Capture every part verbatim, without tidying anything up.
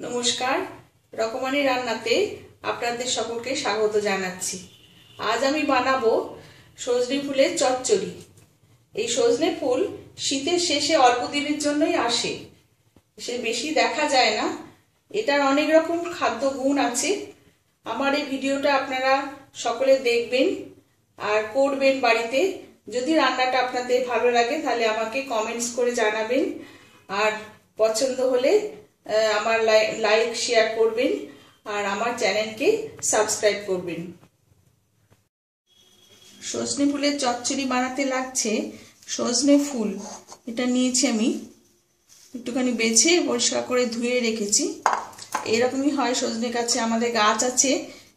नमस्कार रकमारी रान्नाते आपनादेर सकलके स्वागत जानाच्छि। आज आमी बानाबो सजने फुलेर चच्चड़ी। एई सजने फुल शीतेर शेषे अल्प दिनेर जन्यई आसे, एसे बेशी देखा जाय ना। एटार अनेक रकम खाद्य गुण आछे। आमार एई भिडियोटा आपनारा सकले देखबेन आर करबेन बाड़ीते। जदि रान्नाटा आपनादेर भालो लागे ताहले आमाके कमेंट्स करे जानाबेन आर पछन्द होले लाइक शेयर करबेन और आमार चैनल के सबस्क्राइब करबेन। सजने फुलेर चच्चड़ी बनाते लागछे सजने फुल। एटा नियेछि आमि एकटुखानि बेछे परिष्कार करे धुए रेखेछि। एरकमई हय सजने गाछे, आमादेर गाछ आछे,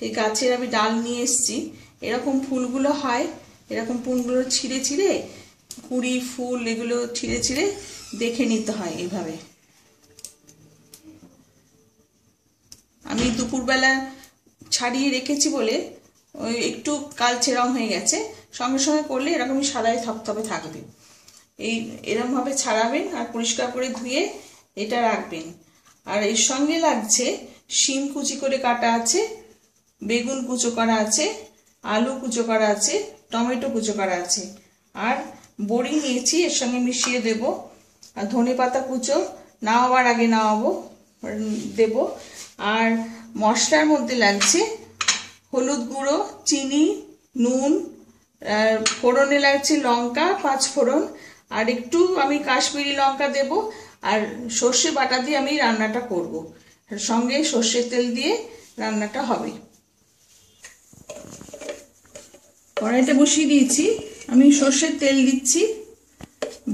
सेई गाछेर आमि डाल निये एसेछि। एरकम फुलगुलो हय, एरकम फुलगुलो छिड़े छिड़े कुड़ी फुल एगुलो छिड़े छिड़े देखे निते हय एइभाबे। आमी दुपुर बेला छाड़िए रेखेछि बोले एकटू कालचे रंग हो गेছে। संगे संगे करले एरकमই সাদাই থপথপে থাকবে। এই এরকম ভাবে ছাড়াবেন আর পরিষ্কার করে ধুয়ে এটা রাখবেন। আর এর সঙ্গে লাগছে শিম কুচি করে কাটা আছে, বেগুন কুচো করা আছে, আলু কুচো করা আছে, টমেটো কুচো করা আছে আর বড়ি নিয়েছি। এর সঙ্গে মিশিয়ে দেব আর ধনেপাতা কুচো নাওয়ার আগে নাওয়াবো দেব। আর মশলার মধ্যে লাগছে হলুদ গুঁড়ো, চিনি, নুন, ফোড়নে লাগছে লঙ্কা পাঁচ ফোড়ন আর একটু আমি কাশ্মীরি লঙ্কা দেব আর সর্ষে বাটা দিয়ে আমি রান্নাটা করব। সঙ্গে সর্ষের তেল দিয়ে রান্নাটা হবে। কড়াইটা বসিয়ে দিয়েছি, আমি সর্ষের তেল দিচ্ছি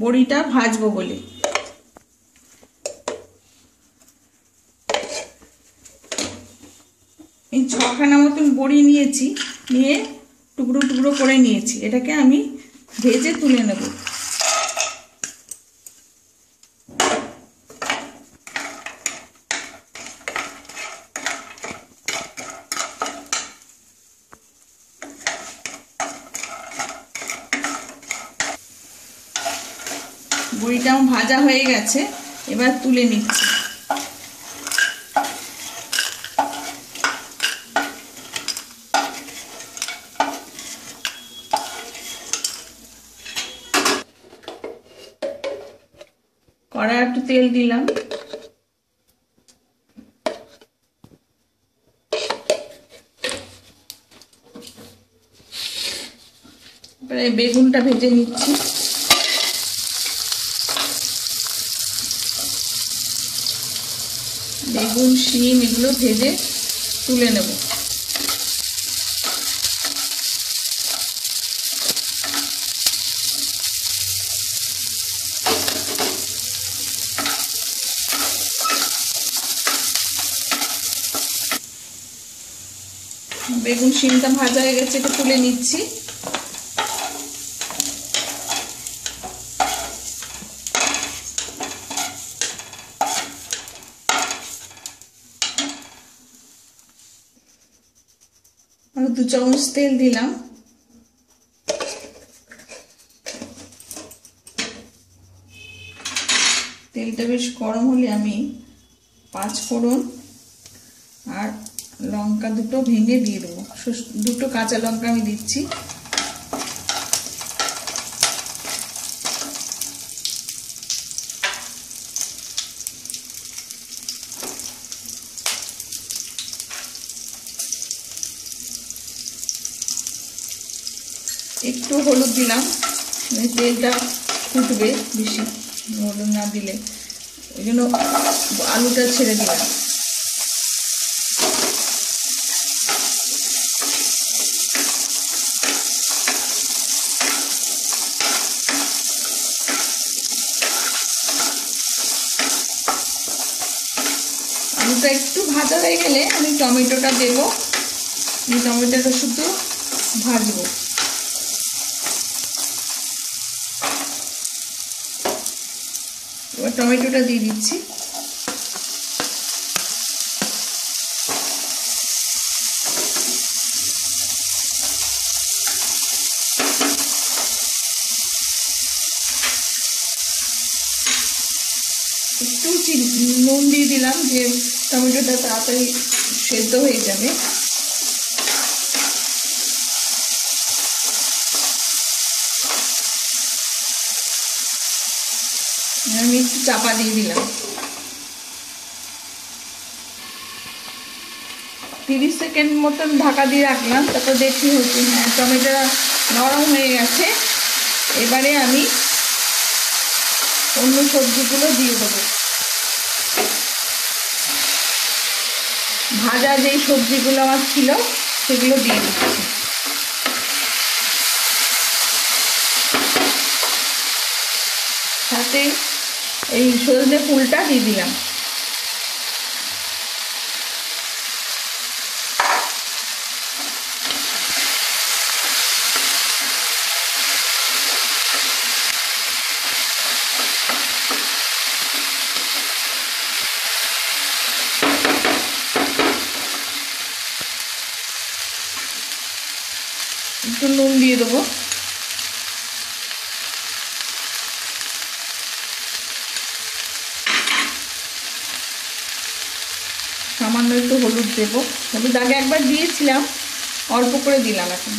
বড়িটা ভাজবো বলে। এই ছখানা মতন বড়ি নিয়েছি, নিয়ে টুকরো টুকরো করে নিয়েছি। এটাকে আমি ভেজে তুলে নেব। বড়িটাও ভাজা হয়ে গেছে, এবার তুলে নিচ্ছি। কড়াই একটু তেল দিলাম, বেগুনটা ভেজে নিচ্ছি। বেগুন শিম এগুলো ভেজে তুলে নেব। বেগুন শিমটা ভাজা হয়ে গেছে, এটা তুলে নিচ্ছি। আর দু চামচ তেল দিলাম। তেলটা বেশ গরম হলে আমি পাঁচ ফোড়ন আর লঙ্কা দুটো ভেঙে দিয়ে দেবো। দুটো কাঁচা লঙ্কা আমি দিচ্ছি। একটু হলুদ দিলাম, তেলটা ফুটবে বেশি হলুদ না দিলে, ওই জন্য আলুটা ছেড়ে দিলাম। আলুটা একটু ভাজা হয়ে গেলে আমি টমেটোটা দেব। আমি টমেটোটা শুধু ভাজব। এবার টমেটোটা দিয়ে দিচ্ছি। একটু নুন দিয়ে দিলাম যে টমেটোটা তাড়াতাড়ি সেদ্ধ হয়ে যাবে। আমি একটু চাপা দিয়ে দিলাম তিরিশ সেকেন্ড মতন, ঢাকা দিয়ে রাখলাম। তারপর দেখি হচ্ছে হ্যাঁ টমেটোটা নরম হয়ে গেছে। এবারে আমি অন্য সবজিগুলো দিয়ে দেবো। ভাজা যেই সবজিগুলো আমার ছিল সেগুলো দিয়ে দিচ্ছি। সাথে এই সজনে ফুলটা দিয়ে দিলাম। একটু নুন দিয়ে দেবো। সামান্য একটু হলুদ দেবো। হলুদ আগে একবার দিয়েছিলাম, অল্প করে দিলাম এখন।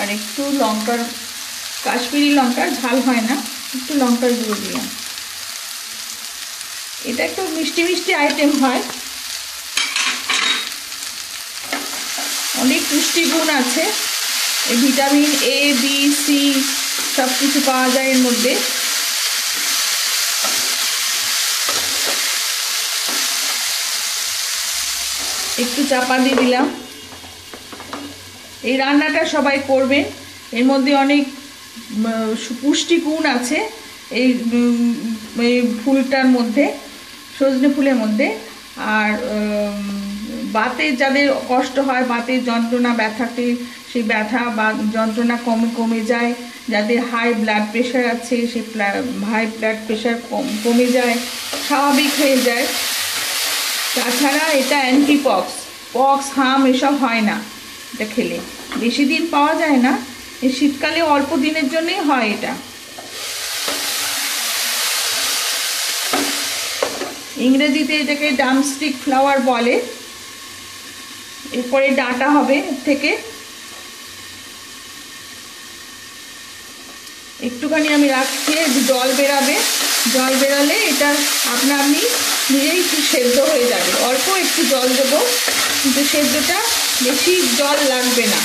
আর একটু লঙ্কার, কাশ্মীরি লঙ্কার ঝাল হয় না, একটু লঙ্কার গুঁড়ো দিলাম। এটা একটু মিষ্টি মিষ্টি আইটেম হয়, অনেক পুষ্টিগুণ আছে, ভিটামিন এ বি সি সব কিছু পাওয়া যায় এর মধ্যে। একটু চাপা দিয়ে দিলাম। এই রান্নাটা সবাই করবেন, এর মধ্যে অনেক পুষ্টিগুণ আছে এই এই ফুলটার মধ্যে, সজনে ফুলের মধ্যে। আর বাতে যাদের কষ্ট হয়, বাতে যন্ত্রণা ব্যথাতে, সেই ব্যথা বা যন্ত্রণা কমে কমে যায়। যাদের হাই ব্লাড প্রেশার আছে, সেই হাই ব্লাড প্রেশার কম কমে যায়, স্বাভাবিক হয়ে যায়। তাছাড়া এটা অ্যান্টি পক্স, পক্স হাম এসব হয় না। এটা খেলে বেশি দিন পাওয়া যায় না, এই শীতকালে অল্প দিনের জন্যই হয় এটা। ইংরেজিতে এটাকে ডামস্টিক ফ্লাওয়ার বলে। এরপরে ডাটা হবে থেকে একটুখানি আমি রাখছি, জল বেরাবে। জল বেরালে এটা আপনা আপনি নিজেই সেদ্ধ হয়ে যাবে। অল্প একটু জল দেবো, কিন্তু সেদ্ধটা বেশি জল লাগবে না।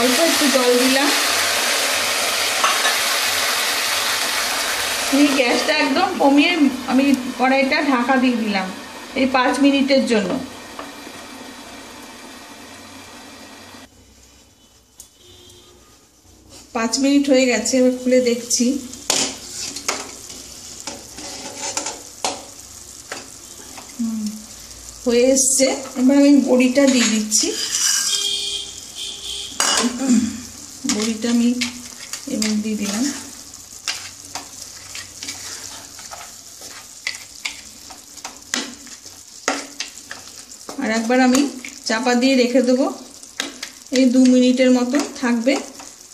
অল্প একটু জল দিলাম। এই গ্যাসটা একদম কমিয়ে আমি কড়াইটা ঢাকা দিয়ে দিলাম এই পাঁচ মিনিটের জন্য। পাঁচ মিনিট হয়ে গেছে, এবার খুলে দেখছি। হুম, হয়ে এসছে। এবার আমি বড়িটা দিয়ে দিচ্ছি। বড়িটা আমি এবার দিয়ে দিলাম। আর একবার আমি চাপা দিয়ে রেখে দেবো, এই দু মিনিটের মতো থাকবে,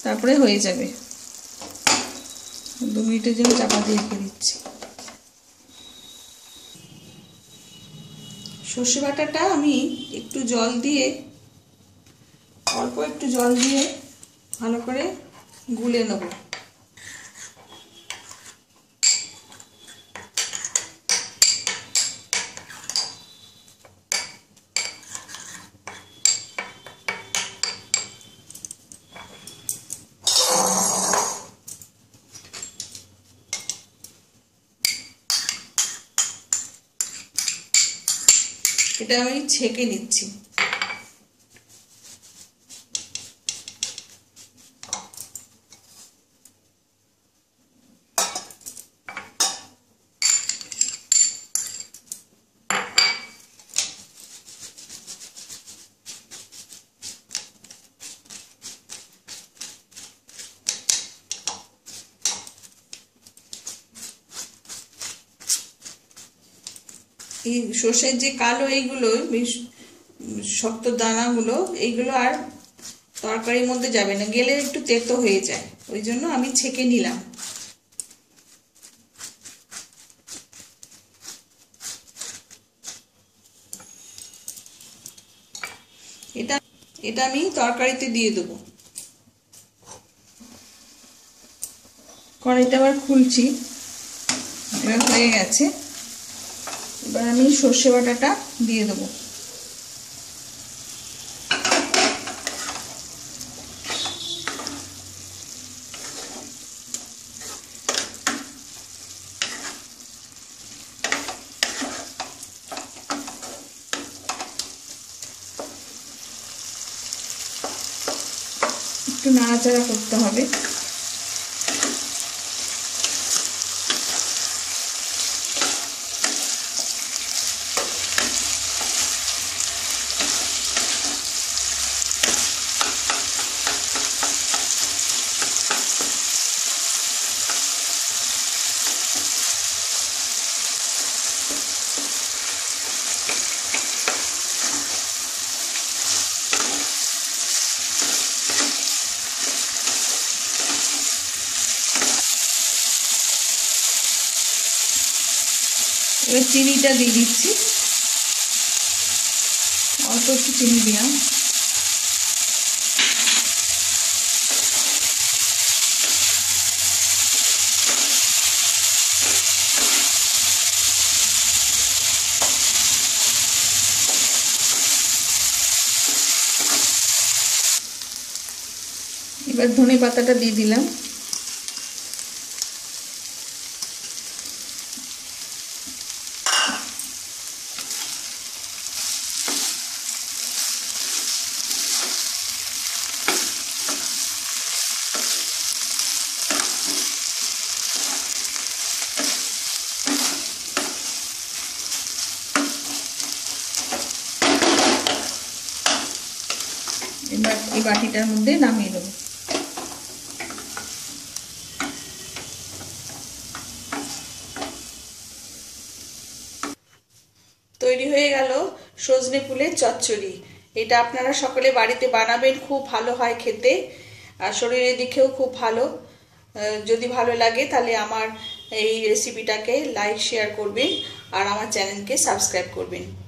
তারপরে হয়ে যাবে। দু মিনিটের জন্য চাপা দিয়ে রেখে দিচ্ছি। সর্ষে বাটাটা আমি একটু জল দিয়ে, অল্প একটু জল দিয়ে ভালো করে গুলে নেব। এটা আমি ছেঁকে নিচ্ছি। এই সর্ষের যে কালো এইগুলো শক্ত দানাগুলো, এইগুলো আর तरकारीर मध्य जाबे ना, गेले एकटू तेतो हये जाय, ओई जोन्नो आमी छेके निलाम। एटा एटा आमी तरकारीते दिये देबो। कड़ाईटा आबार खुलछि, एबार हये गेছে। एबार आमी सर्षे बाटाटा दिये देबो। একটু নাড়াচাড়া করতে হবে। चीनीटा दिए दीची अल्प एक चीनी दिलाम। एबार धने पाताटा दिए दिलाम। बाटीटार मध्य नामिए देब। तैरी हये गेल सजने फुलेर चच्चड़ी। एटा आपनारा सकले बाड़ीते बानाबेन, खूब भालो हय खेते आर शरीरेर दिकेओ खूब भालो। जदि भालो लागे ताहले आमार एई रेसिपिटाके लाइक शेयर करबेन आर आमार चैनलके सबस्क्राइब करबेन।